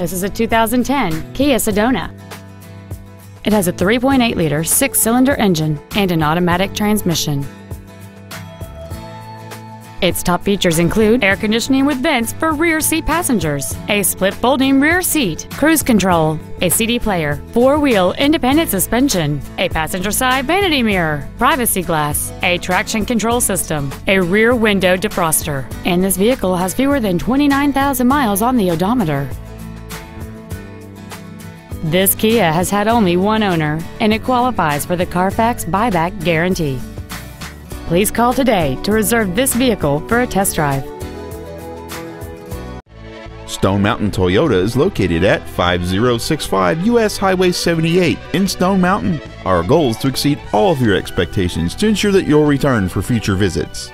This is a 2010 Kia Sedona. It has a 3.8-liter six-cylinder engine and an automatic transmission. Its top features include air conditioning with vents for rear seat passengers, a split folding rear seat, cruise control, a CD player, four-wheel independent suspension, a passenger side vanity mirror, privacy glass, a traction control system, a rear window defroster, and this vehicle has fewer than 29,000 miles on the odometer. This Kia has had only one owner, and it qualifies for the Carfax Buyback Guarantee. Please call today to reserve this vehicle for a test drive. Stone Mountain Toyota is located at 5065 U.S. Highway 78 in Stone Mountain. Our goal is to exceed all of your expectations to ensure that you'll return for future visits.